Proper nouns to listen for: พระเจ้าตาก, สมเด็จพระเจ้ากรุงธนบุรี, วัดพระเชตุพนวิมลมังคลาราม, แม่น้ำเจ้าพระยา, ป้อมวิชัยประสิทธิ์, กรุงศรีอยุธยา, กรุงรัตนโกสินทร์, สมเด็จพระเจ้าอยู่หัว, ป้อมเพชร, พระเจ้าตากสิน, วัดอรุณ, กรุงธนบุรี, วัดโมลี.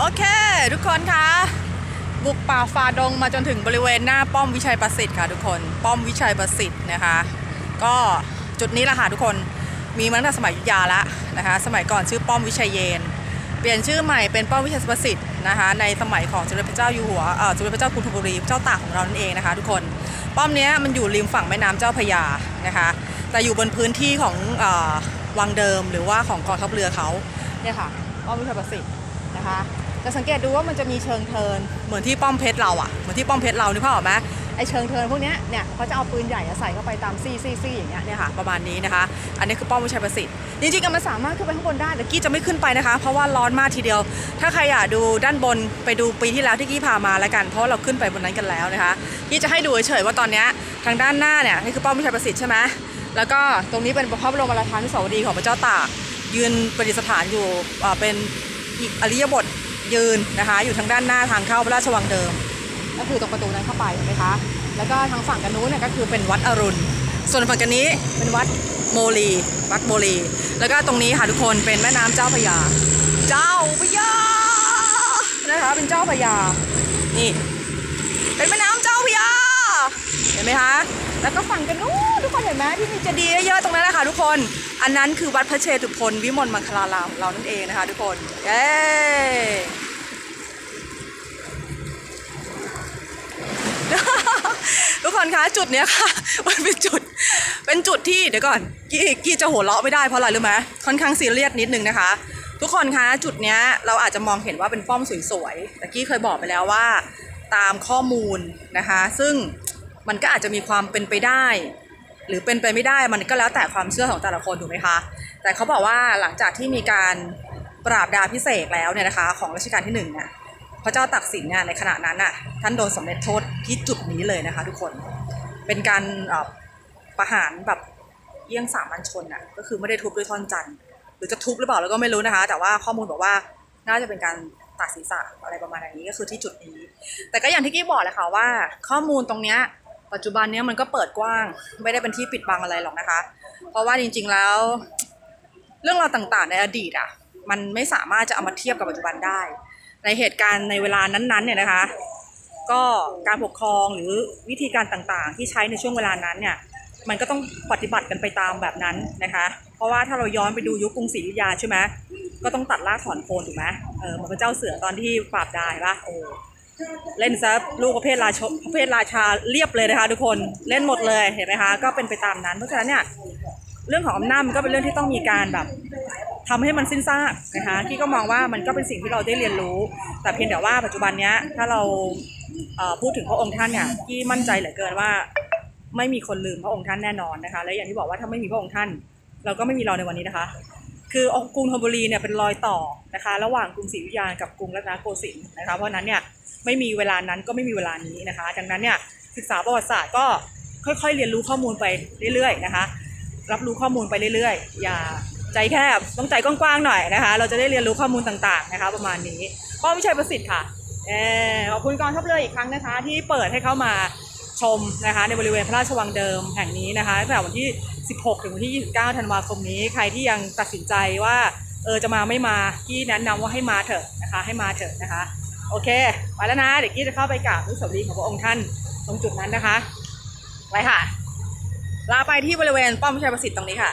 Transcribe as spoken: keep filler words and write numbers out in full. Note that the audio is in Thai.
โอเคทุกคนคะบุกป่าฝ่าดงมาจนถึงบริเวณหน้าป้อมวิชัยประสิทธิ์ค่ะทุกคนป้อมวิชัยประสิทธิ์นะคะก็จุดนี้แหละค่ะทุกคนมีมาตั้งแต่สมัยอยุธยาละนะคะสมัยก่อนชื่อป้อมวิชัยเยนเปลี่ยนชื่อใหม่เป็นป้อมวิชัยประสิทธิ์นะคะในสมัยของสมเด็จพระเจ้าอยู่หัวเอ่อสมเด็จพระเจ้ากรุงธนบุรีเจ้าตากของเรานั่นเองนะคะทุกคนป้อมนี้มันอยู่ริมฝั่งแม่น้ำเจ้าพระยานะคะแต่อยู่บนพื้นที่ของเอ่อวังเดิมหรือว่าของกองทัพเรือเขาเนี่ยค่ะป้อมวิชัยประสิทธิ์นะคะจะสังเกตดูว่ามันจะมีเชิงเทินเหมือนที่ป้อมเพชรเราอ่ะเหมือนที่ป้อมเพชรเรานี่พ่อบอกไหมไอเชิงเทินพวกนี้เนี่ยเขาจะเอาปืนใหญ่ใส่เข้าไปตามซี่ซี่ซี่อย่างเงี้ยเนี่ยค่ะประมาณนี้นะคะอันนี้คือป้อมวิชัยประสิทธิ์จริงๆมันสามารถขึ้นไปข้างบนได้แต่กี้จะไม่ขึ้นไปนะคะเพราะว่าร้อนมากทีเดียวถ้าใครอยากดูด้านบนไปดูปีที่แล้วที่กี้พามาแล้วกันเพราะเราขึ้นไปบนนั้นกันแล้วนะคะกี้จะให้ดูเฉยๆว่าตอนนี้ทางด้านหน้าเนี่ยนี่คือป้อมวิชัยประสิทธิ์ใช่ไหมแล้วก็ตรงนี้เป็นพระบรมราชานุสาวรีย์ของพระเจ้าตากยืนประดิษฐานอยู่เป็นอริยบทยืนนะคะอยู่ทางด้านหน้าทางเข้าพระราชวังเดิมก็คือตรงประตูนั้นเข้าไปเห็นไหมคะแล้วก็ทางฝั่งกันนู้นเนี่ยก็คือเป็นวัดอรุณส่วนฝั่งกันนี้เป็นวัดโมลีวัดโมลีแล้วก็ตรงนี้ค่ะทุกคนเป็นแม่น้ำเจ้าพระยาเจ้าพระยานะคะเป็นเจ้าพระยานี่เป็นแม่น้ำเจ้าพระยาเห็นไหมคะแล้วก็ฝั่งกันนู้นทุกคนเห็นไหมที่มีเจดีย์เยอะๆตรงนั้นแหละค่ะทุกคนอันนั้นคือวัดพระเชตุพนวิมลมังคลารามเรานั่นเองนะคะทุกคนเย้ทุกคนคะจุดเนี้ยค่ะมันเป็นจุดเป็นจุดที่เดี๋ยวก่อนกี้กี้จะหัวเราะไม่ได้เพราะอะไรรู้ไหมค่อนข้างซีเรียสนิดนึงนะคะทุกคนคะจุดเนี้ยเราอาจจะมองเห็นว่าเป็นป้อมสวยๆแต่กี้เคยบอกไปแล้วว่าตามข้อมูลนะคะซึ่งมันก็อาจจะมีความเป็นไปได้หรือเป็นไปไม่ได้มันก็แล้วแต่ความเชื่อของแต่ละคนถูกไหมคะแต่เขาบอกว่าหลังจากที่มีการปราบดาพิเศษแล้วเนี่ยนะคะของรัชกาลที่หนึ่งเนี่ยพระเจ้าตากสินเนี่ยในขณะนั้นน่ะท่านโดนสำเร็จโทษที่จุดนี้เลยนะคะทุกคนเป็นการประหารแบบเยี่ยงสามัญชนน่ะก็คือไม่ได้ทุบด้วยท่อนจันทร์หรือจะทุบหรือเปล่าเราก็ไม่รู้นะคะแต่ว่าข้อมูลบอกว่าน่าจะเป็นการตัดศีรษะอะไรประมาณนี้ก็คือที่จุดนี้แต่ก็อย่างที่กี้บอกแหละค่ะว่าข้อมูลตรงเนี้ยปัจจุบันเนี้ยมันก็เปิดกว้างไม่ได้เป็นที่ปิดบังอะไรหรอกนะคะเพราะว่าจริงๆแล้วเรื่องราวต่างๆในอดีตอ่ะมันไม่สามารถจะเอามาเทียบกับปัจจุบันได้ในเหตุการณ์ในเวลานั้นๆเนี่ยนะคะก็การปกครองหรือวิธีการต่างๆที่ใช้ในช่วงเวลานั้นเนี่ยมันก็ต้องปฏิบัติกันไปตามแบบนั้นนะคะเพราะว่าถ้าเราย้อนไปดูยุคกรุงศรีอยุธยาใช่ไหมก็ต้องตัดรากถอนโคนถูกไหมเออเหมือนพระเจ้าเสือตอนที่ปราบดายป่ะโอ้เล่นซะลูกประเภทราชประเภทราชาเรียบเลยนะคะทุกคนเล่นหมดเลยเห็นไหมคะก็เป็นไปตามนั้นเพราะฉะนั้นเนี่ยเรื่องของอำนาจมันก็เป็นเรื่องที่ต้องมีการแบบทำให้มันสิ้นซากนะคะที่ก็มองว่ามันก็เป็นสิ่งที่เราได้เรียนรู้แต่เพียงแต่ว่าปัจจุบันเนี้ยถ้าเราพูดถึงพระองค์ท่านเนี่ยที่มั่นใจเหลือเกินว่าไม่มีคนลืมพระองค์ท่านแน่นอนนะคะและอย่างที่บอกว่าถ้าไม่มีพระองค์ท่านเราก็ไม่มีเราในวันนี้นะคะคือกรุงธนบุรีเนี่ยเป็นรอยต่อนะคะระหว่างกรุงศรีอยุธยากับกรุงรัตนโกสินทร์นะคะเพราะนั้นเนี่ยไม่มีเวลานั้นก็ไม่มีเวลานี้นะคะดังนั้นเนี่ยศึกษาประวัติศาสตร์ก็ค่อยๆเรียนรู้ข้อมูลไปเรื่อยๆนะคะรับรู้ข้อมูลไปเรื่อยๆอย่าใจแคบต้องใจกว้างๆหน่อยนะคะเราจะได้เรียนรู้ข้อมูลต่างๆนะคะประมาณนี้ป้อมวิชัยประสิทธิ์ค่ะเออขอบคุณกองทัพเรืออีกครั้งนะคะที่เปิดให้เข้ามาชมนะคะในบริเวณพระราชวังเดิมแห่งนี้นะคะตั้งแต่วันที่สิบหกถึงวันที่ยี่สิบเก้าธันวาคมนี้ใครที่ยังตัดสินใจว่าเออจะมาไม่มาที่แนะนำว่าให้มาเถอะนะคะให้มาเถอะนะคะโอเคไปแล้วนะเดี๋ยวกี้จะเข้าไปกราบอนุสาวรีย์ของพระองค์ท่านตรงจุดนั้นนะคะไปค่ะลาไปที่บริเวณป้อมวิชัยประสิทธิ์ตรงนี้ค่ะ